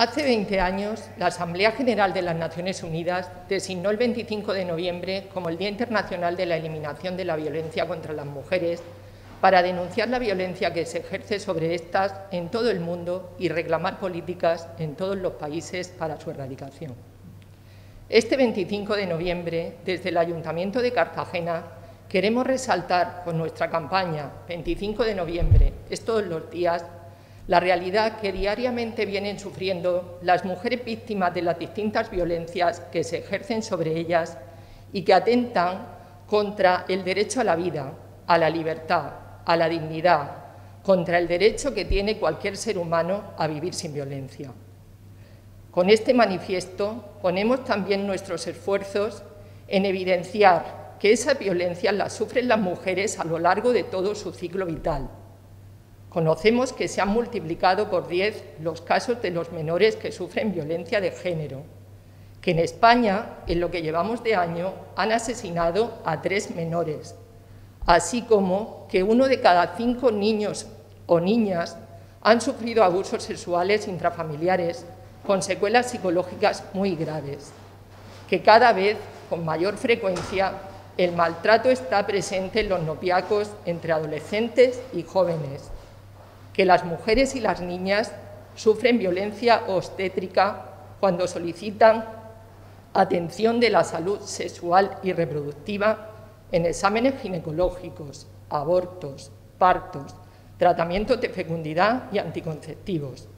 Hace 20 años, la Asamblea General de las Naciones Unidas designó el 25 de noviembre como el Día Internacional de la Eliminación de la Violencia contra las Mujeres, para denunciar la violencia que se ejerce sobre estas en todo el mundo y reclamar políticas en todos los países para su erradicación. Este 25 de noviembre, desde el Ayuntamiento de Cartagena, queremos resaltar con nuestra campaña 25 de noviembre, es todos los días, la realidad que diariamente vienen sufriendo las mujeres víctimas de las distintas violencias que se ejercen sobre ellas y que atentan contra el derecho a la vida, a la libertad, a la dignidad, contra el derecho que tiene cualquier ser humano a vivir sin violencia. Con este manifiesto ponemos también nuestros esfuerzos en evidenciar que esas violencias las sufren las mujeres a lo largo de todo su ciclo vital. Conocemos que se han multiplicado por 10 los casos de los menores que sufren violencia de género, que en España, en lo que llevamos de año, han asesinado a 3 menores, así como que 1 de cada 5 niños o niñas han sufrido abusos sexuales intrafamiliares con secuelas psicológicas muy graves, que cada vez con mayor frecuencia el maltrato está presente en los noviazgos entre adolescentes y jóvenes, que las mujeres y las niñas sufren violencia obstétrica cuando solicitan atención de la salud sexual y reproductiva en exámenes ginecológicos, abortos, partos, tratamientos de fecundidad y anticonceptivos,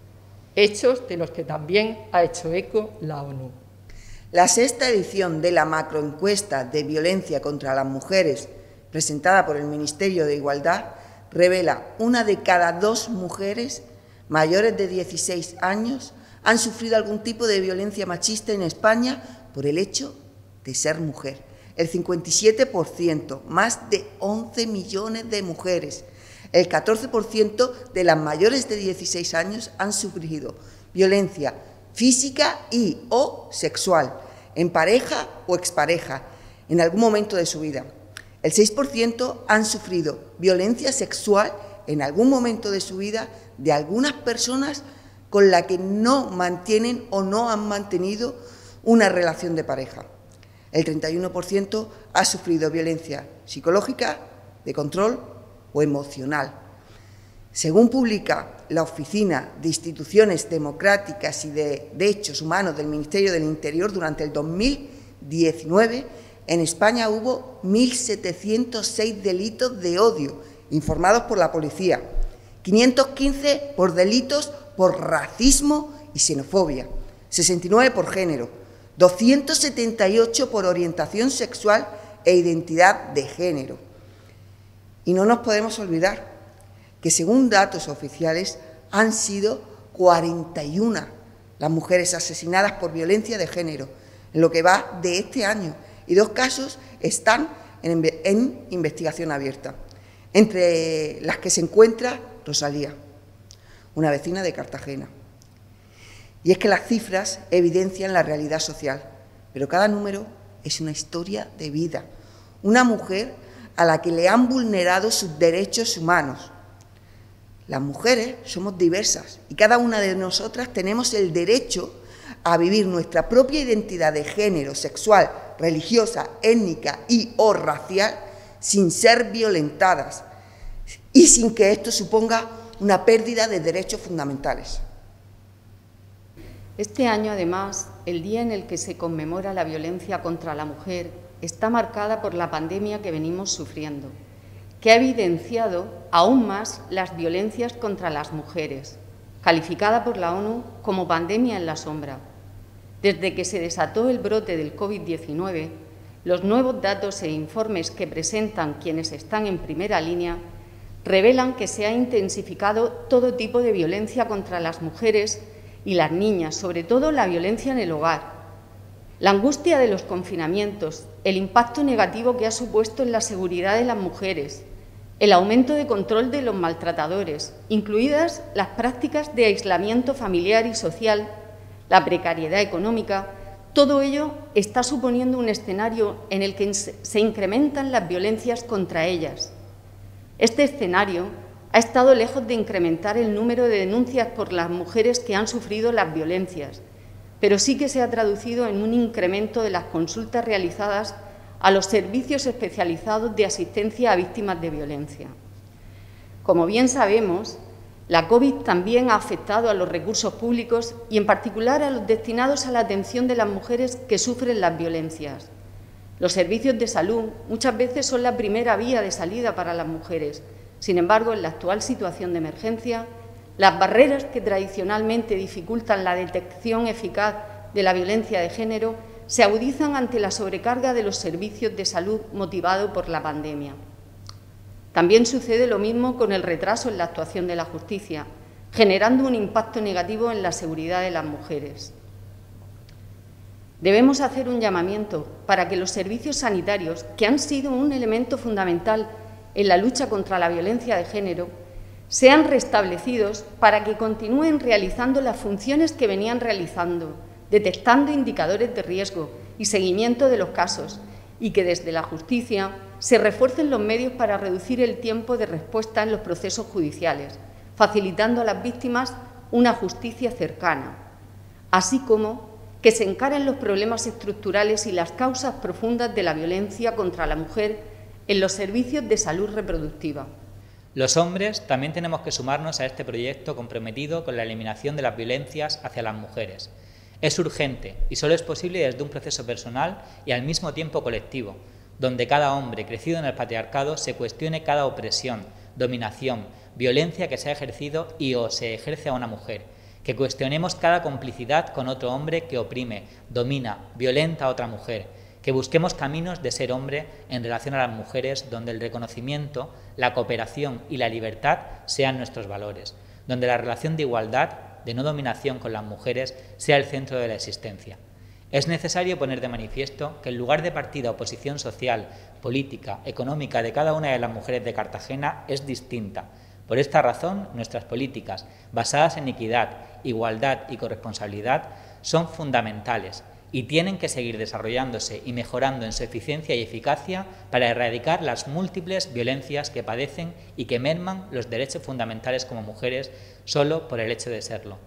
hechos de los que también ha hecho eco la ONU. La 6ª edición de la macroencuesta de violencia contra las mujeres, presentada por el Ministerio de Igualdad, revela que 1 de cada 2 mujeres mayores de 16 años han sufrido algún tipo de violencia machista en España por el hecho de ser mujer. El 57%, más de 11 millones de mujeres, el 14% de las mayores de 16 años han sufrido violencia física y o sexual, en pareja o expareja, en algún momento de su vida. El 6% han sufrido violencia sexual en algún momento de su vida de algunas personas con las que no mantienen o no han mantenido una relación de pareja. El 31% ha sufrido violencia psicológica, de control o emocional. Según publica la Oficina de Instituciones Democráticas y de Derechos Humanos del Ministerio del Interior, durante el 2019, en España hubo 1.706 delitos de odio informados por la policía, 515 por delitos por racismo y xenofobia, 69 por género, 278 por orientación sexual e identidad de género. Y no nos podemos olvidar que, según datos oficiales, han sido 41 las mujeres asesinadas por violencia de género en lo que va de este año, y 2 casos están en investigación abierta, entre las que se encuentra Rosalía, una vecina de Cartagena. Y es que las cifras evidencian la realidad social, pero cada número es una historia de vida, una mujer a la que le han vulnerado sus derechos humanos. Las mujeres somos diversas y cada una de nosotras tenemos el derecho a vivir nuestra propia identidad de género, sexual, religiosa, étnica y o racial sin ser violentadas y sin que esto suponga una pérdida de derechos fundamentales. Este año, además, el día en el que se conmemora la violencia contra la mujer está marcada por la pandemia que venimos sufriendo, que ha evidenciado aún más las violencias contra las mujeres, calificada por la ONU como pandemia en la sombra. Desde que se desató el brote del COVID-19, los nuevos datos e informes que presentan quienes están en primera línea revelan que se ha intensificado todo tipo de violencia contra las mujeres y las niñas, sobre todo la violencia en el hogar. La angustia de los confinamientos, el impacto negativo que ha supuesto en la seguridad de las mujeres, el aumento de control de los maltratadores, incluidas las prácticas de aislamiento familiar y social, la precariedad económica, todo ello está suponiendo un escenario en el que se incrementan las violencias contra ellas. Este escenario ha estado lejos de incrementar el número de denuncias por las mujeres que han sufrido las violencias, pero sí que se ha traducido en un incremento de las consultas realizadas a los servicios especializados de asistencia a víctimas de violencia. Como bien sabemos, la COVID también ha afectado a los recursos públicos y, en particular, a los destinados a la atención de las mujeres que sufren las violencias. Los servicios de salud muchas veces son la primera vía de salida para las mujeres. Sin embargo, en la actual situación de emergencia, las barreras que tradicionalmente dificultan la detección eficaz de la violencia de género se agudizan ante la sobrecarga de los servicios de salud motivado por la pandemia. También sucede lo mismo con el retraso en la actuación de la justicia, generando un impacto negativo en la seguridad de las mujeres. Debemos hacer un llamamiento para que los servicios sanitarios, que han sido un elemento fundamental en la lucha contra la violencia de género, sean restablecidos para que continúen realizando las funciones que venían realizando, detectando indicadores de riesgo y seguimiento de los casos, y que desde la justicia se refuercen los medios para reducir el tiempo de respuesta en los procesos judiciales, facilitando a las víctimas una justicia cercana, así como que se encaren los problemas estructurales y las causas profundas de la violencia contra la mujer en los servicios de salud reproductiva. Los hombres también tenemos que sumarnos a este proyecto comprometido con la eliminación de las violencias hacia las mujeres. Es urgente y solo es posible desde un proceso personal y al mismo tiempo colectivo, donde cada hombre crecido en el patriarcado se cuestione cada opresión, dominación, violencia que se ha ejercido y o se ejerce a una mujer, que cuestionemos cada complicidad con otro hombre que oprime, domina, violenta a otra mujer, que busquemos caminos de ser hombre en relación a las mujeres donde el reconocimiento, la cooperación y la libertad sean nuestros valores, donde la relación de igualdad, de no dominación con las mujeres sea el centro de la existencia. Es necesario poner de manifiesto que el lugar de partida o posición social, política, económica de cada una de las mujeres de Cartagena es distinta. Por esta razón, nuestras políticas, basadas en equidad, igualdad y corresponsabilidad, son fundamentales y tienen que seguir desarrollándose y mejorando en su eficiencia y eficacia para erradicar las múltiples violencias que padecen y que merman los derechos fundamentales como mujeres solo por el hecho de serlo.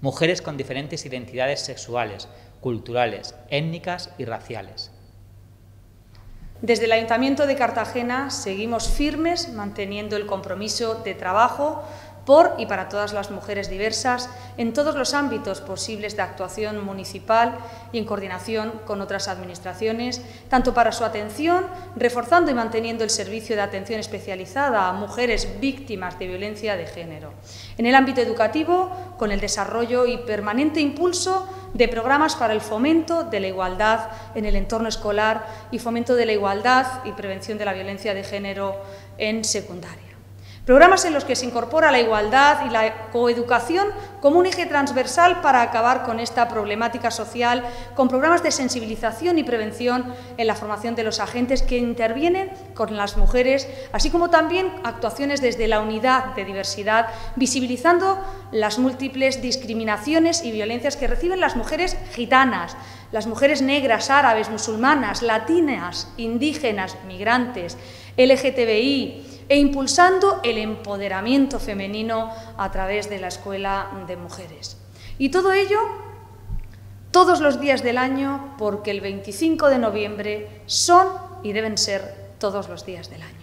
Mujeres con diferentes identidades sexuales, culturales, étnicas y raciales. Desde el Ayuntamiento de Cartagena seguimos firmes manteniendo el compromiso de trabajo por y para todas las mujeres diversas en todos los ámbitos posibles de actuación municipal y en coordinación con otras administraciones, tanto para su atención, reforzando y manteniendo el servicio de atención especializada a mujeres víctimas de violencia de género, en el ámbito educativo, con el desarrollo y permanente impulso de programas para el fomento de la igualdad en el entorno escolar y fomento de la igualdad y prevención de la violencia de género en secundaria. Programas en los que se incorpora la igualdad y la coeducación como un eje transversal para acabar con esta problemática social, con programas de sensibilización y prevención en la formación de los agentes que intervienen con las mujeres, así como también actuaciones desde la unidad de diversidad, visibilizando las múltiples discriminaciones y violencias que reciben las mujeres gitanas, las mujeres negras, árabes, musulmanas, latinas, indígenas, migrantes, LGTBI, e impulsando el empoderamiento femenino a través de la Escuela de Mujeres. Y todo ello todos los días del año, porque el 25 de noviembre son y deben ser todos los días del año.